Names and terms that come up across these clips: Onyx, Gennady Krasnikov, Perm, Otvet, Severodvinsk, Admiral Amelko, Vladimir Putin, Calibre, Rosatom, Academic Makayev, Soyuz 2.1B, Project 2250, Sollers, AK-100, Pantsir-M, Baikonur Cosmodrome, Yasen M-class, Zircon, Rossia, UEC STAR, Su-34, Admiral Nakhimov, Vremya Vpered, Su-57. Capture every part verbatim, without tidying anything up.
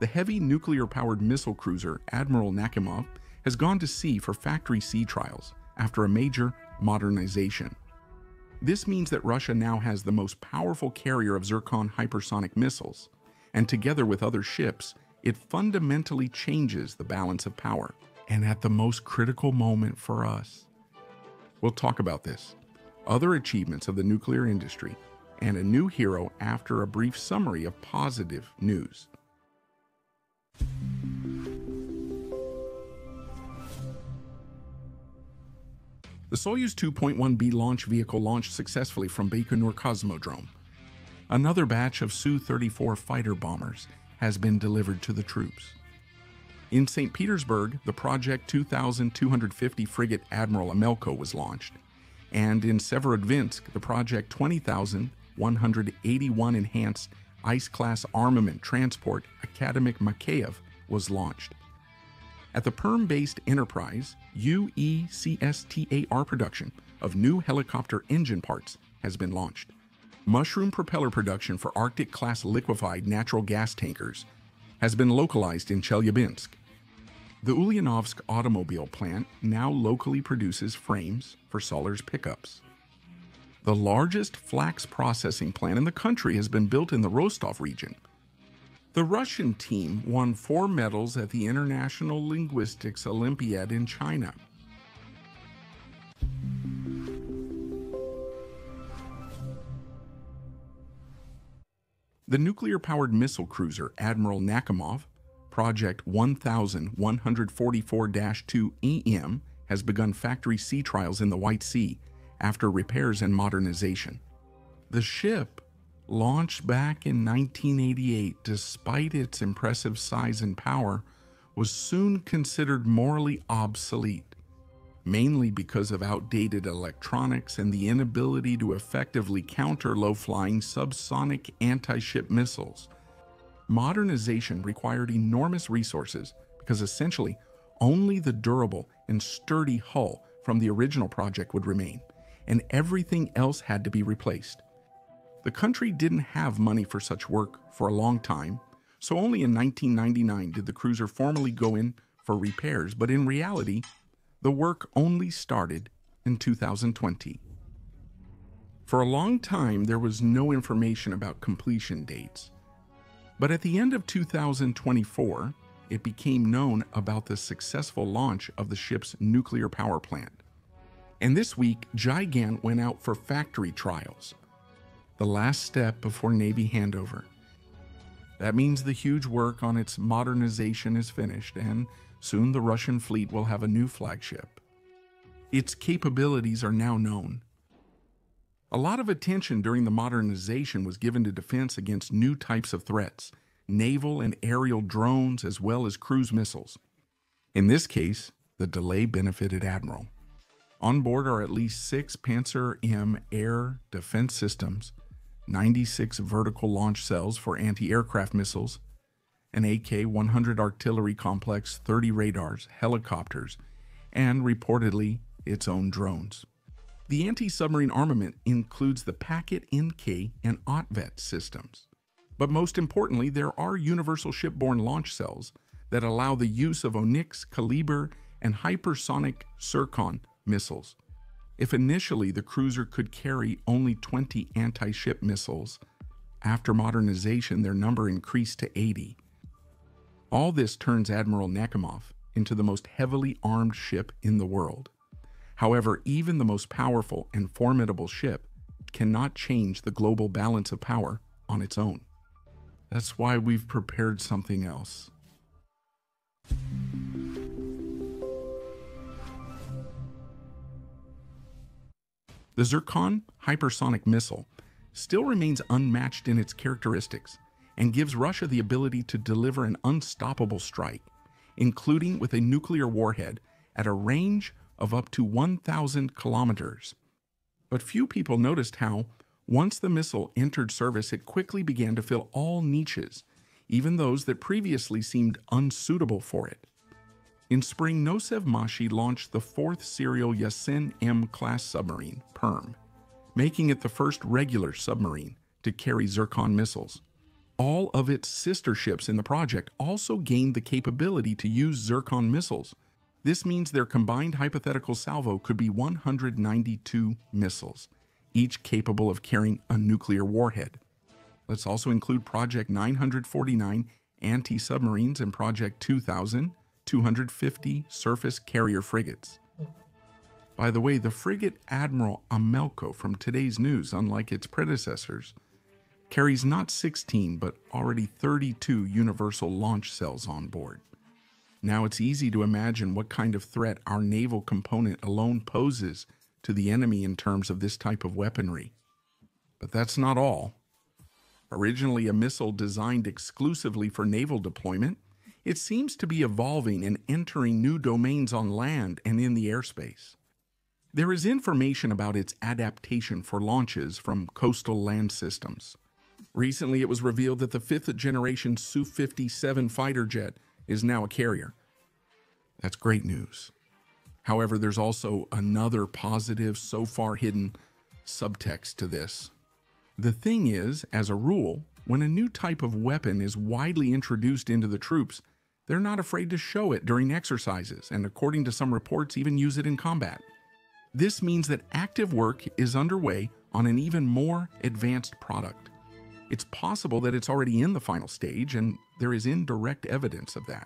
the heavy nuclear-powered missile cruiser Admiral Nakhimov has gone to sea for factory sea trials after a major modernization. This means that Russia now has the most powerful carrier of Zircon hypersonic missiles, and together with other ships, it fundamentally changes the balance of power. And at the most critical moment for us. We'll talk about this, other achievements of the nuclear industry, and a new hero after a brief summary of positive news. The Soyuz two point one B launch vehicle launched successfully from Baikonur Cosmodrome. Another batch of S U thirty-four fighter bombers has been delivered to the troops. In Saint Petersburg, the Project two thousand two hundred fifty frigate Admiral Amelko was launched, and in Severodvinsk, the Project twenty thousand one hundred eighty-one enhanced ice-class armament transport Academic Makayev was launched. At the Perm-based enterprise, U E C STAR production of new helicopter engine parts has been launched. Mushroom propeller production for Arctic-class liquefied natural gas tankers has been localized in Chelyabinsk. The Ulyanovsk automobile plant now locally produces frames for Sollers pickups. The largest flax processing plant in the country has been built in the Rostov region. The Russian team won four medals at the International Linguistics Olympiad in China. The nuclear-powered missile cruiser Admiral Nakhimov, Project eleven forty-four dash two E M, has begun factory sea trials in the White Sea after repairs and modernization. The ship, launched back in nineteen eighty-eight despite its impressive size and power, was soon considered morally obsolete, mainly because of outdated electronics and the inability to effectively counter low-flying subsonic anti-ship missiles. Modernization required enormous resources because essentially only the durable and sturdy hull from the original project would remain, and everything else had to be replaced. The country didn't have money for such work for a long time, so only in nineteen ninety-nine did the cruiser formally go in for repairs, but in reality, the work only started in two thousand twenty. For a long time, there was no information about completion dates. But at the end of two thousand twenty-four, it became known about the successful launch of the ship's nuclear power plant. And this week, Gigant went out for factory trials, the last step before Navy handover. That means the huge work on its modernization is finished, and soon the Russian fleet will have a new flagship. Its capabilities are now known. A lot of attention during the modernization was given to defense against new types of threats, naval and aerial drones as well as cruise missiles. In this case, the delay benefited Admiral. On board are at least six Pantsir-M air defense systems, ninety-six vertical launch cells for anti-aircraft missiles, an A K one hundred artillery complex, thirty radars, helicopters, and reportedly its own drones. The anti-submarine armament includes the Packet, N K, and Otvet systems. But most importantly, there are universal shipborne launch cells that allow the use of Onyx, Calibre, and hypersonic Zircon missiles. If initially the cruiser could carry only twenty anti-ship missiles, after modernization their number increased to eighty. All this turns Admiral Nakhimov into the most heavily armed ship in the world. However, even the most powerful and formidable ship cannot change the global balance of power on its own. That's why we've prepared something else. The Zircon hypersonic missile still remains unmatched in its characteristics, and gives Russia the ability to deliver an unstoppable strike, including with a nuclear warhead at a range of up to one thousand kilometers. But few people noticed how, once the missile entered service, it quickly began to fill all niches, even those that previously seemed unsuitable for it. In spring, Nosev-Mashi launched the fourth serial Yasen M-class submarine, Perm, making it the first regular submarine to carry Zircon missiles. All of its sister ships in the project also gained the capability to use Zircon missiles. This means their combined hypothetical salvo could be one hundred ninety-two missiles, each capable of carrying a nuclear warhead. Let's also include Project nine forty-nine anti-submarines and Project two thousand two hundred fifty surface carrier frigates. By the way, the frigate Admiral Amelko from today's news, unlike its predecessors, carries not sixteen but already thirty-two universal launch cells on board. Now it's easy to imagine what kind of threat our naval component alone poses to the enemy in terms of this type of weaponry. But that's not all. Originally a missile designed exclusively for naval deployment, it seems to be evolving and entering new domains on land and in the airspace. There is information about its adaptation for launches from coastal land systems. Recently, it was revealed that the fifth generation S U fifty-seven fighter jet is now a carrier. That's great news. However, there's also another positive, so far hidden, subtext to this. The thing is, as a rule, when a new type of weapon is widely introduced into the troops, they're not afraid to show it during exercises, and according to some reports, even use it in combat. This means that active work is underway on an even more advanced product. It's possible that it's already in the final stage, and there is indirect evidence of that.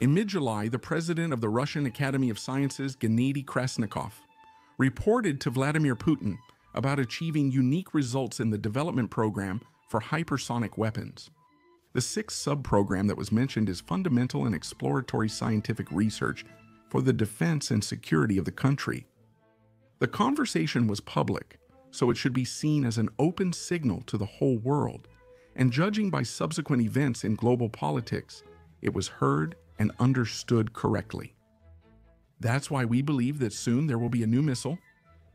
In mid-July, the president of the Russian Academy of Sciences, Gennady Krasnikov, reported to Vladimir Putin about achieving unique results in the development program for hypersonic weapons. The sixth sub-program that was mentioned is fundamental and exploratory scientific research for the defense and security of the country. The conversation was public, so it should be seen as an open signal to the whole world, and judging by subsequent events in global politics, it was heard and understood correctly. That's why we believe that soon there will be a new missile,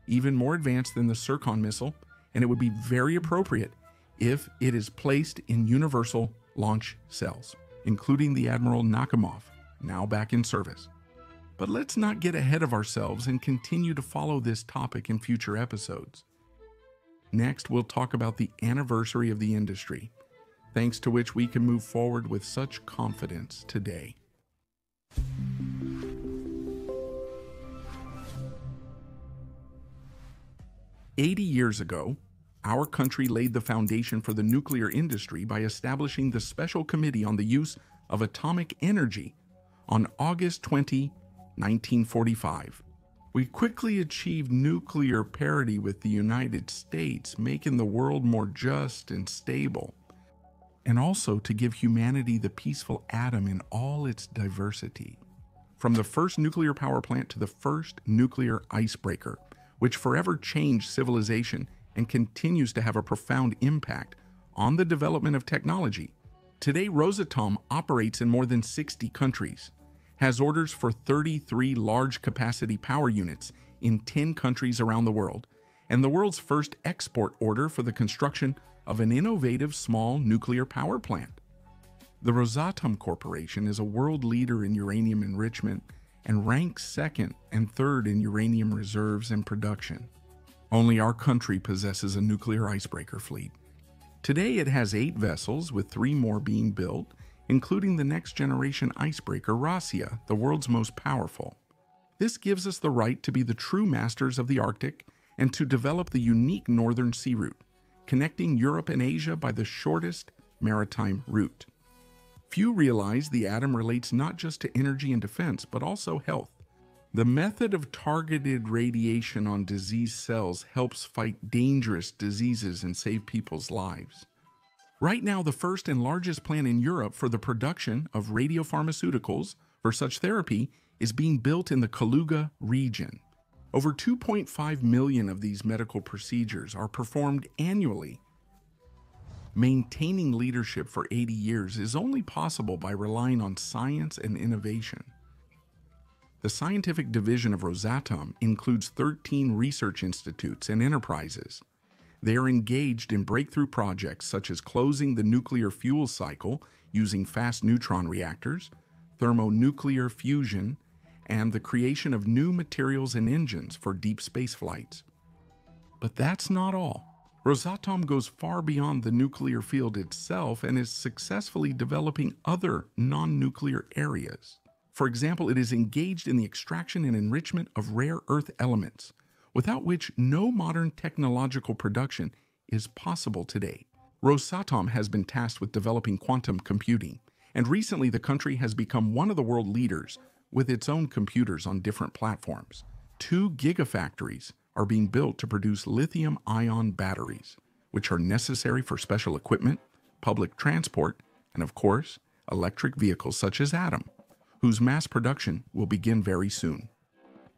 even more advanced than the Zircon missile, and it would be very appropriate if it is placed in universal launch cells, including the Admiral Nakhimov, now back in service. But let's not get ahead of ourselves and continue to follow this topic in future episodes. Next, we'll talk about the anniversary of the industry, thanks to which we can move forward with such confidence today. eighty years ago, our country laid the foundation for the nuclear industry by establishing the Special Committee on the Use of Atomic Energy on August twentieth, nineteen forty-five. We quickly achieved nuclear parity with the United States, making the world more just and stable, and also to give humanity the peaceful atom in all its diversity. From the first nuclear power plant to the first nuclear icebreaker, which forever changed civilization and continues to have a profound impact on the development of technology. Today, Rosatom operates in more than sixty countries, has orders for thirty-three large-capacity power units in ten countries around the world, and the world's first export order for the construction of an innovative small nuclear power plant. The Rosatom Corporation is a world leader in uranium enrichment and ranks second and third in uranium reserves and production. Only our country possesses a nuclear icebreaker fleet. Today it has eight vessels, with three more being built, including the next-generation icebreaker Rossia, the world's most powerful. This gives us the right to be the true masters of the Arctic and to develop the unique northern sea route, connecting Europe and Asia by the shortest maritime route. Few realize the atom relates not just to energy and defense, but also health. The method of targeted radiation on disease cells helps fight dangerous diseases and save people's lives. Right now, the first and largest plant in Europe for the production of radiopharmaceuticals for such therapy is being built in the Kaluga region. Over two point five million of these medical procedures are performed annually. Maintaining leadership for eighty years is only possible by relying on science and innovation. The scientific division of Rosatom includes thirteen research institutes and enterprises. They are engaged in breakthrough projects such as closing the nuclear fuel cycle using fast neutron reactors, thermonuclear fusion, and the creation of new materials and engines for deep space flights. But that's not all. Rosatom goes far beyond the nuclear field itself and is successfully developing other non-nuclear areas. For example, it is engaged in the extraction and enrichment of rare earth elements, without which no modern technological production is possible today. Rosatom has been tasked with developing quantum computing, and recently the country has become one of the world leaders with its own computers on different platforms. Two gigafactories are being built to produce lithium-ion batteries, which are necessary for special equipment, public transport, and of course, electric vehicles such as Atom, whose mass production will begin very soon.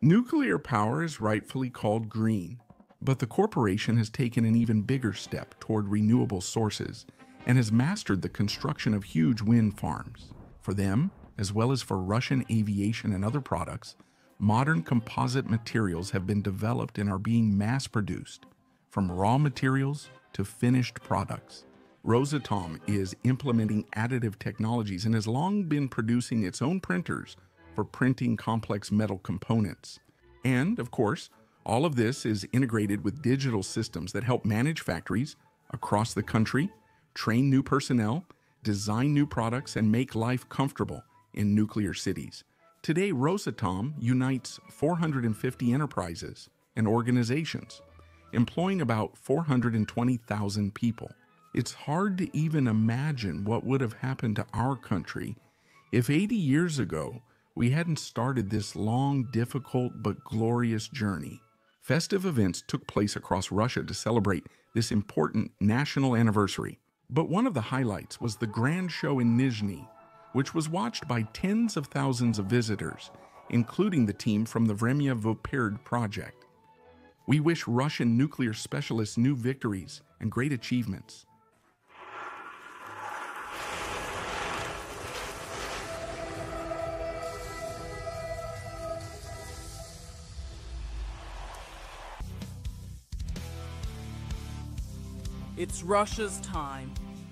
Nuclear power is rightfully called green, but the corporation has taken an even bigger step toward renewable sources and has mastered the construction of huge wind farms. For them, as well as for Russian aviation and other products, modern composite materials have been developed and are being mass-produced, from raw materials to finished products. Rosatom is implementing additive technologies and has long been producing its own printers for printing complex metal components. And, of course, all of this is integrated with digital systems that help manage factories across the country, train new personnel, design new products, and make life comfortable in nuclear cities. Today, Rosatom unites four hundred fifty enterprises and organizations, employing about four hundred twenty thousand people. It's hard to even imagine what would have happened to our country if eighty years ago we hadn't started this long, difficult, but glorious journey. Festive events took place across Russia to celebrate this important national anniversary. But one of the highlights was the grand show in Nizhny, which was watched by tens of thousands of visitors, including the team from the Vremya Vpered project. We wish Russian nuclear specialists new victories and great achievements. It's Russia's time,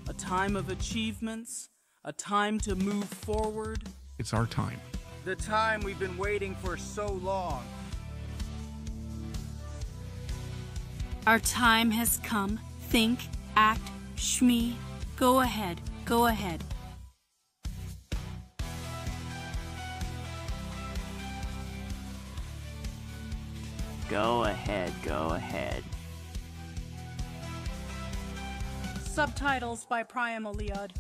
a time of achievements, a time to move forward. It's our time. The time we've been waiting for so long. Our time has come. Think, act, shmee. Go ahead, go ahead. Go ahead, go ahead. Subtitles by Priam Eliad.